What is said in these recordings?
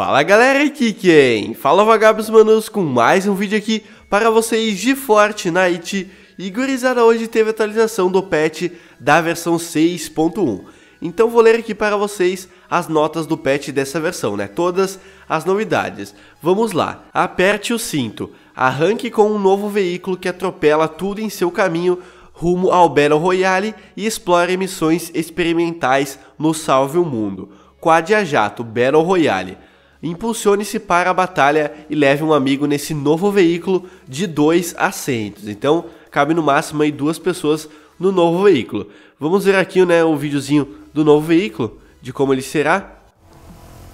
Fala galera, aqui quem? Fala vagabos manos com mais um vídeo aqui para vocês de Fortnite. E gurizada, hoje teve atualização do patch da versão 6.1. Então vou ler aqui para vocês as notas do patch dessa versão, né? Todas as novidades. Vamos lá, aperte o cinto, arranque com um novo veículo que atropela tudo em seu caminho rumo ao Battle Royale e explore missões experimentais no Salve o Mundo. Quad a Jato, Battle Royale. Impulsione-se para a batalha e leve um amigo nesse novo veículo de 2 assentos. Então, cabe no máximo aí 2 pessoas no novo veículo. Vamos ver aqui, né, o videozinho do novo veículo, de como ele será.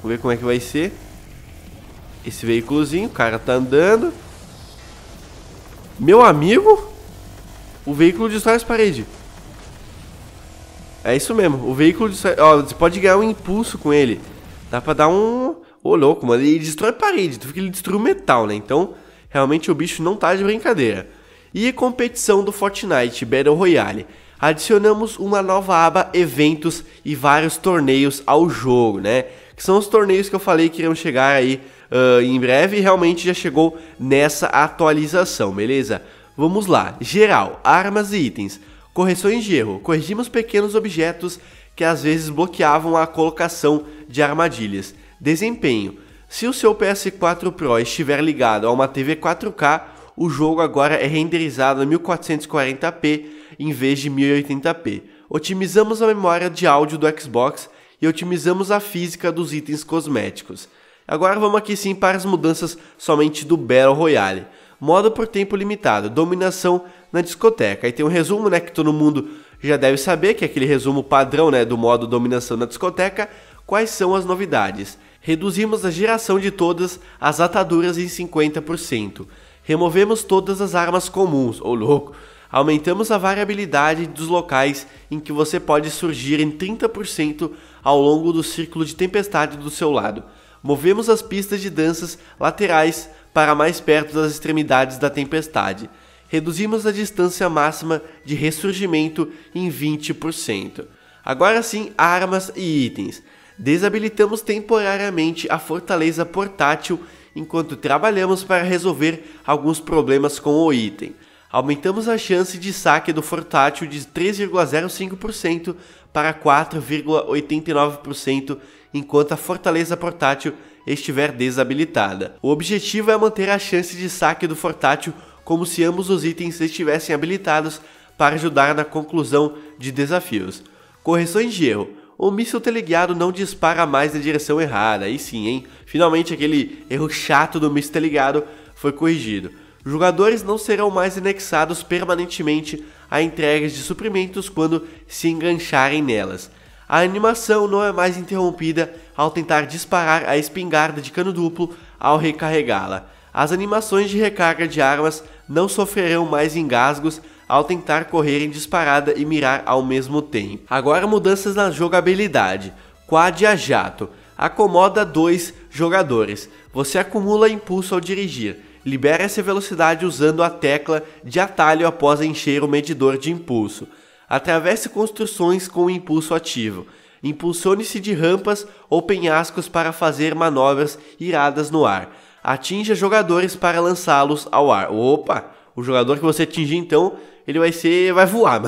Vamos ver como é que vai ser esse veículozinho. O cara tá andando. Meu amigo, o veículo destrói as paredes. É isso mesmo, o veículo destrói... Ó, você pode ganhar um impulso com ele. Dá pra dar um... Ô, louco, mano, ele destrói parede, tu fica, ele destruiu metal, né? Então, realmente o bicho não tá de brincadeira. E competição do Fortnite Battle Royale. Adicionamos uma nova aba eventos e vários torneios ao jogo, né? Que são os torneios que eu falei que iriam chegar aí em breve e realmente já chegou nessa atualização, beleza? Vamos lá, geral, armas e itens. Correções de erro, corrigimos pequenos objetos que às vezes bloqueavam a colocação de armadilhas. Desempenho, se o seu PS4 Pro estiver ligado a uma TV 4K, o jogo agora é renderizado a 1440p em vez de 1080p. Otimizamos a memória de áudio do Xbox e otimizamos a física dos itens cosméticos. Agora vamos aqui sim para as mudanças somente do Battle Royale. Modo por tempo limitado, dominação na discoteca. Aí tem um resumo, né, que todo mundo já deve saber, que é aquele resumo padrão, né, do modo dominação na discoteca. Quais são as novidades? Reduzimos a geração de todas as ataduras em 50%. Removemos todas as armas comuns, ô louco. Aumentamos a variabilidade dos locais em que você pode surgir em 30% ao longo do círculo de tempestade do seu lado. Movemos as pistas de danças laterais para mais perto das extremidades da tempestade. Reduzimos a distância máxima de ressurgimento em 20%. Agora sim, armas e itens. Desabilitamos temporariamente a Fortaleza Portátil enquanto trabalhamos para resolver alguns problemas com o item. Aumentamos a chance de saque do Fortátil de 3,05% para 4,89% enquanto a Fortaleza Portátil estiver desabilitada. O objetivo é manter a chance de saque do Fortátil como se ambos os itens estivessem habilitados para ajudar na conclusão de desafios. Correções de erro. O míssil teleguiado não dispara mais na direção errada. Aí sim, hein? Finalmente aquele erro chato do míssil teleguiado foi corrigido. Jogadores não serão mais anexados permanentemente a entregas de suprimentos quando se engancharem nelas. A animação não é mais interrompida ao tentar disparar a espingarda de cano duplo ao recarregá-la. As animações de recarga de armas não sofrerão mais engasgos ao tentar correr em disparada e mirar ao mesmo tempo. Agora mudanças na jogabilidade. Quad a Jato. Acomoda 2 jogadores. Você acumula impulso ao dirigir. Libera essa velocidade usando a tecla de atalho após encher o medidor de impulso. Atravesse construções com o impulso ativo. Impulsione-se de rampas ou penhascos para fazer manobras iradas no ar. Atinja jogadores para lançá-los ao ar. Opa! O jogador que você atingir, então, ele vai voar.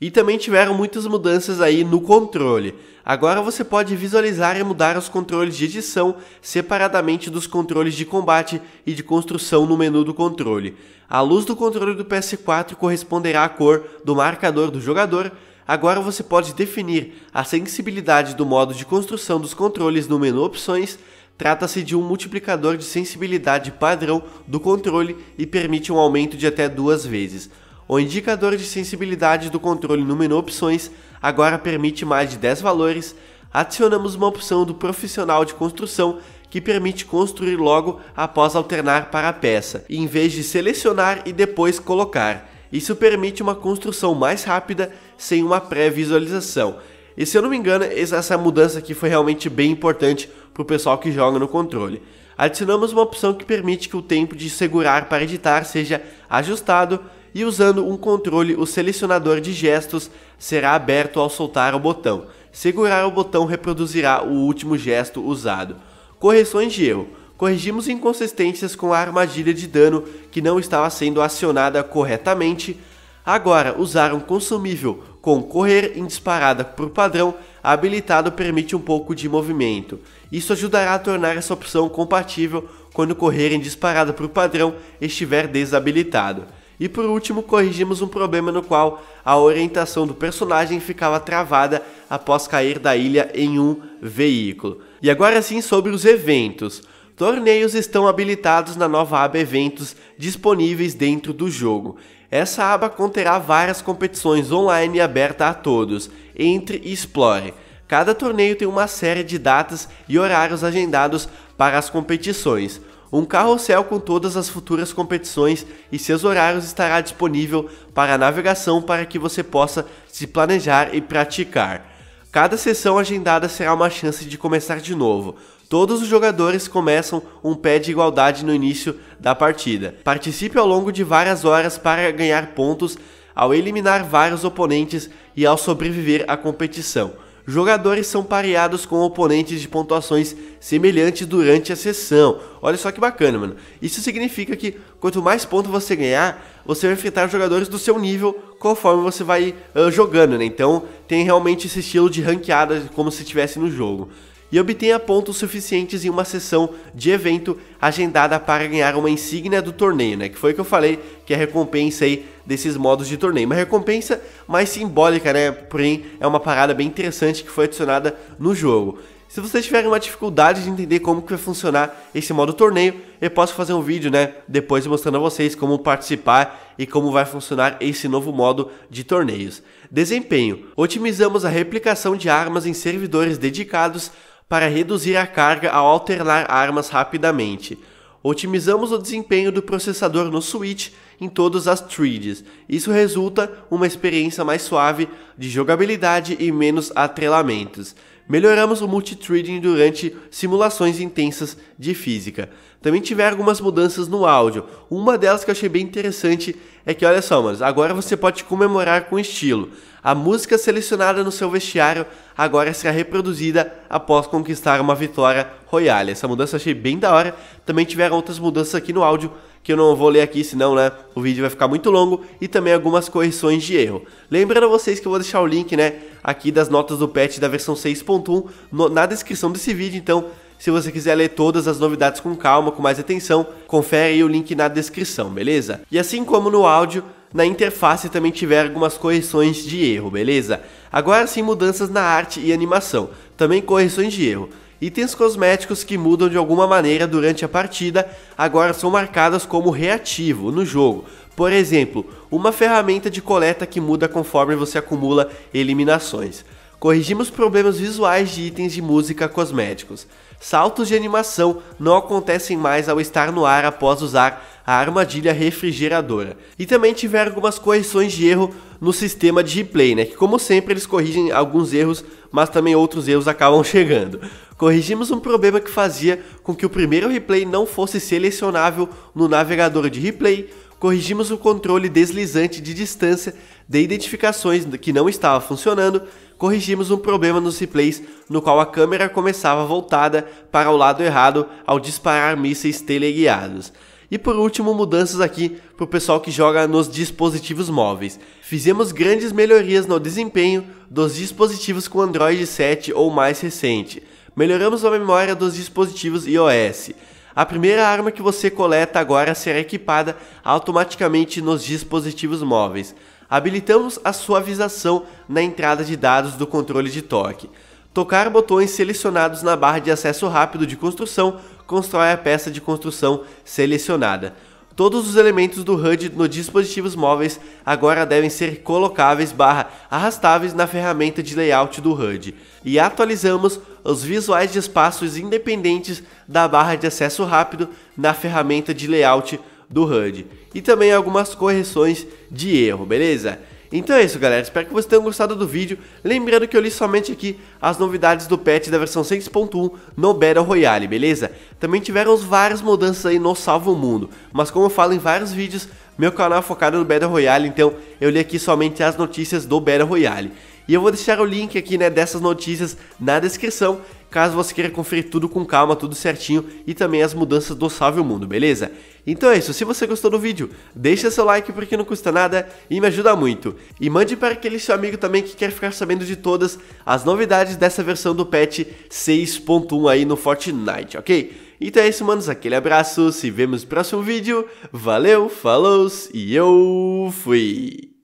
E também tiveram muitas mudanças aí no controle. Agora você pode visualizar e mudar os controles de edição separadamente dos controles de combate e de construção no menu do controle. A luz do controle do PS4 corresponderá à cor do marcador do jogador. Agora você pode definir a sensibilidade do modo de construção dos controles no menu Opções. Trata-se de um multiplicador de sensibilidade padrão do controle e permite um aumento de até 2 vezes. O indicador de sensibilidade do controle no menu Opções agora permite mais de 10 valores. Adicionamos uma opção do profissional de construção que permite construir logo após alternar para a peça, em vez de selecionar e depois colocar. Isso permite uma construção mais rápida sem uma pré-visualização. E se eu não me engano, essa mudança aqui foi realmente bem importante para o pessoal que joga no controle. Adicionamos uma opção que permite que o tempo de segurar para editar seja ajustado e, usando um controle, o selecionador de gestos será aberto ao soltar o botão. Segurar o botão reproduzirá o último gesto usado. Correções de erro. Corrigimos inconsistências com a armadilha de dano que não estava sendo acionada corretamente. Agora, usar um consumível com correr em disparada por padrão habilitado permite um pouco de movimento. Isso ajudará a tornar essa opção compatível quando correr em disparada por padrão estiver desabilitado. E por último, corrigimos um problema no qual a orientação do personagem ficava travada após cair da ilha em um veículo. E agora sim sobre os eventos. Torneios estão habilitados na nova aba Eventos disponíveis dentro do jogo. Essa aba conterá várias competições online aberta a todos. Entre e explore. Cada torneio tem uma série de datas e horários agendados para as competições. Um carrossel com todas as futuras competições e seus horários estará disponível para a navegação para que você possa se planejar e praticar. Cada sessão agendada será uma chance de começar de novo. Todos os jogadores começam um pé de igualdade no início da partida. Participe ao longo de várias horas para ganhar pontos ao eliminar vários oponentes e ao sobreviver à competição. Jogadores são pareados com oponentes de pontuações semelhantes durante a sessão. Olha só que bacana, mano. Isso significa que quanto mais pontos você ganhar, você vai enfrentar jogadores do seu nível conforme você vai jogando, né? Então tem realmente esse estilo de ranqueada como se estivesse no jogo. E obtenha pontos suficientes em uma sessão de evento agendada para ganhar uma insígnia do torneio, né? Que foi o que eu falei, que é a recompensa aí desses modos de torneio. Uma recompensa mais simbólica, né? Porém, é uma parada bem interessante que foi adicionada no jogo. Se vocês tiverem uma dificuldade de entender como que vai funcionar esse modo torneio, eu posso fazer um vídeo, né, depois mostrando a vocês como participar e como vai funcionar esse novo modo de torneios. Desempenho. Otimizamos a replicação de armas em servidores dedicados para reduzir a carga ao alternar armas rapidamente. Otimizamos o desempenho do processador no Switch em todas as threads. Isso resulta em uma experiência mais suave de jogabilidade e menos atrelamentos. Melhoramos o multithreading durante simulações intensas de física. Também tiveram algumas mudanças no áudio. Uma delas que eu achei bem interessante é que, olha só, mano, agora você pode comemorar com estilo. A música selecionada no seu vestiário agora será reproduzida após conquistar uma vitória royale. Essa mudança eu achei bem da hora. Também tiveram outras mudanças aqui no áudio que eu não vou ler aqui, senão, né, o vídeo vai ficar muito longo, e também algumas correções de erro. Lembrando a vocês que eu vou deixar o link, né, aqui das notas do patch da versão 6.1 na descrição desse vídeo, então se você quiser ler todas as novidades com calma, com mais atenção, confere aí o link na descrição, beleza? E assim como no áudio, na interface também tiveram algumas correções de erro, beleza? Agora sim, mudanças na arte e animação, também correções de erro. Itens cosméticos que mudam de alguma maneira durante a partida agora são marcados como reativo no jogo. Por exemplo, uma ferramenta de coleta que muda conforme você acumula eliminações. Corrigimos problemas visuais de itens de música cosméticos. Saltos de animação não acontecem mais ao estar no ar após usar a armadilha refrigeradora. E também tiveram algumas correções de erro no sistema de replay, né? Que como sempre eles corrigem alguns erros, mas também outros erros acabam chegando. Corrigimos um problema que fazia com que o primeiro replay não fosse selecionável no navegador de replay. Corrigimos o controle deslizante de distância de identificações que não estava funcionando. Corrigimos um problema nos replays no qual a câmera começava voltada para o lado errado ao disparar mísseis teleguiados. E por último, mudanças aqui para o pessoal que joga nos dispositivos móveis. Fizemos grandes melhorias no desempenho dos dispositivos com Android 7 ou mais recente. Melhoramos a memória dos dispositivos iOS. A primeira arma que você coleta agora será equipada automaticamente nos dispositivos móveis. Habilitamos a suavização na entrada de dados do controle de toque. Tocar botões selecionados na barra de acesso rápido de construção constrói a peça de construção selecionada. Todos os elementos do HUD nos dispositivos móveis agora devem ser colocáveis / arrastáveis na ferramenta de layout do HUD. E atualizamos os visuais de espaços independentes da barra de acesso rápido na ferramenta de layout do HUD. E também algumas correções de erro, beleza? Então é isso, galera, espero que vocês tenham gostado do vídeo. Lembrando que eu li somente aqui as novidades do patch da versão 6.1 no Battle Royale, beleza? Também tiveram várias mudanças aí no Salve o Mundo, mas como eu falo em vários vídeos, meu canal é focado no Battle Royale, então eu li aqui somente as notícias do Battle Royale. E eu vou deixar o link aqui, né, dessas notícias na descrição, caso você queira conferir tudo com calma, tudo certinho, e também as mudanças do Salve o Mundo, beleza? Então é isso, se você gostou do vídeo, deixa seu like porque não custa nada e me ajuda muito. E mande para aquele seu amigo também que quer ficar sabendo de todas as novidades dessa versão do patch 6.1 aí no Fortnite, ok? Então é isso, manos, aquele abraço, se vemos no próximo vídeo, valeu, falou e eu fui!